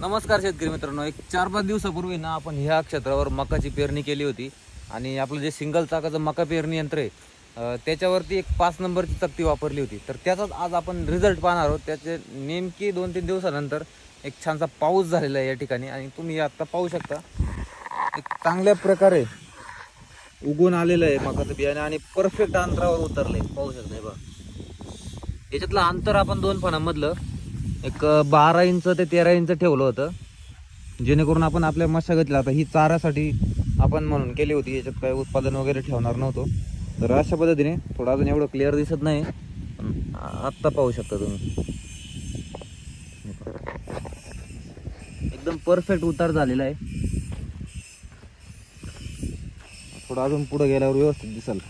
नमस्कार शेतकरी मित्रांनो, एक 4-5 दिवसापूर्वी ना आपण ह्या क्षेत्रावर मकाची पेरणी केली होती आणि आपलं जे सिंगल चाकाचं मका पेरणी यंत्र आहे त्याच्यावरती एक 5 नंबरची चक्ती वापरली होती। तर त्याचाच आज आपण रिझल्ट पाहणार आहोत। त्याचे नेमकी 2-3 दिवसानंतर एक छानसा पाऊस झालेला आहे या ठिकाणी आणि तुम्ही आता पाहू शकता एक चांगल्या प्रकारे उगून आलेलं आहे मकाचं बियाणे आणि परफेक्ट अंतरावर उतरले। पाहू शकता बघा, याच्यातलं अंतर आपण 2 फणांमधलं एक 12 इंच ते 13 इंच ठेवलं होतं, जेणेकरून आपण आपल्या मशागतीला आता ही चारासाठी आपण म्हणून केली होती, याच्यात काही उत्पादन वगैरे ठेवणार नव्हतो। तर अशा पद्धतीने थोडं अजून एवढं क्लिअर दिसत नाही, आत्ता पाहू शकता तुम्ही एकदम परफेक्ट उतार झालेला आहे। थोडं अजून पुढे गेल्यावर व्यवस्थित दिसेल।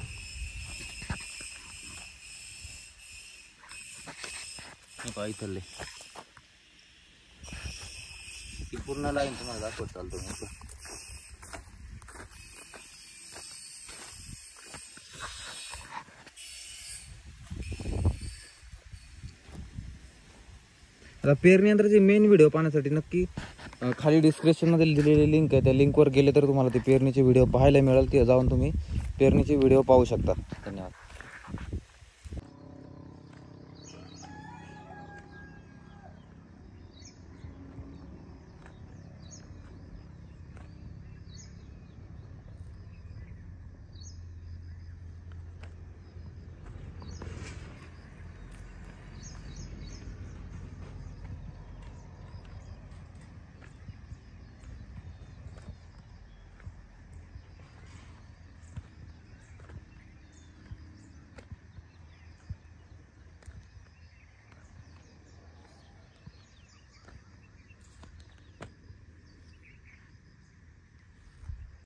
इथले पूर्ण लाईन तुम्हाला दाखवत चालतो मी। आता पेरणी यंत्राचे मेन व्हिडिओ पाहण्यासाठी नक्की खाली डिस्क्रिप्शन मध्ये दिलेली लिंक आहे, त्या लिंकवर गेले तर तुम्हाला ते पेरणीचे व्हिडिओ पाहायला मिळेल। ते जाऊन तुम्ही पेरणीचे व्हिडिओ पाहू शकता। धन्यवाद।